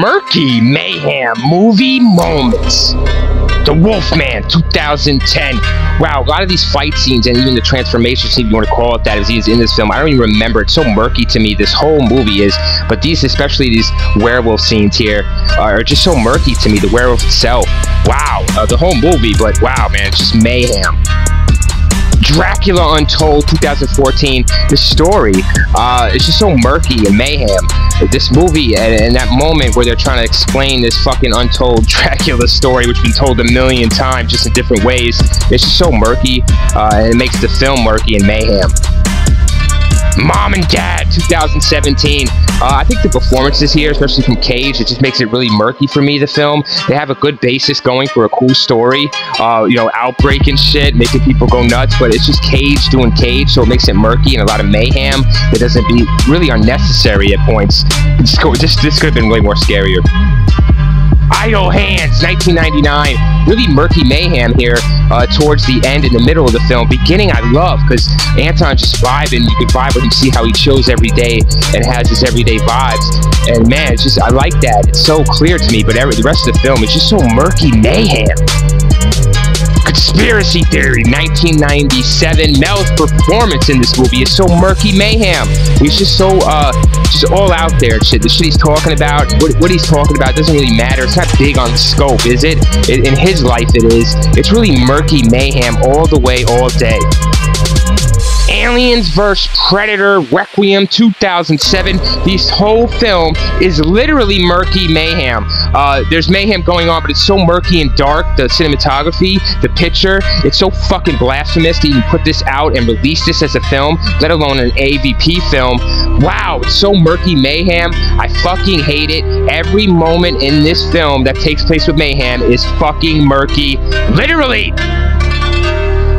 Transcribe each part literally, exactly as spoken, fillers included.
murky mayhem movie moments. The Wolfman, two thousand ten. Wow, a lot of these fight scenes and even the transformation scene, if you want to call it that, is in this film. I don't even remember. It's so murky to me, this whole movie is. But these, especially these werewolf scenes here, are just so murky to me. The werewolf itself. Wow, uh, the whole movie, but wow, man, it's just mayhem. Dracula Untold, two thousand fourteen. The story, uh, it's just so murky and mayhem. This movie and, and that moment where they're trying to explain this fucking untold Dracula story, which has been told a million times just in different ways. It's just so murky, uh, and it makes the film murky and mayhem. Mom and Dad, two thousand seventeen. Uh, I think the performances here, especially from Cage, it just makes it really murky for me, the film. They have a good basis going for a cool story, uh, you know, outbreak and shit, making people go nuts, but it's just Cage doing Cage, so it makes it murky and a lot of mayhem. It doesn't be really unnecessary at points. It's cool. This, this could have been way more scarier. Idle Hands, nineteen ninety-nine. Really murky mayhem here uh, towards the end and the middle of the film. Beginning I love because Anton's just vibing. You can vibe with him, see how he chills every day and has his everyday vibes. And man, it's just, I like that. It's so clear to me, but every, the rest of the film is just so murky mayhem. Conspiracy Theory, nineteen ninety-seven. Mel's performance in this movie is so murky mayhem. He's just so, uh, just all out there and shit. The shit he's talking about, what, what he's talking about doesn't really matter. It's not big on the scope, is it? it? In his life, it is. It's really murky mayhem all the way, all day. Aliens versus Predator Requiem, two thousand seven. This whole film is literally murky mayhem. Uh, there's mayhem going on, but it's so murky and dark. The cinematography, the picture, it's so fucking blasphemous to even put this out and release this as a film, let alone an A V P film. Wow, it's so murky mayhem. I fucking hate it. Every moment in this film that takes place with mayhem is fucking murky. Literally!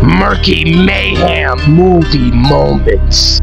Murky Mayhem Movie Moments.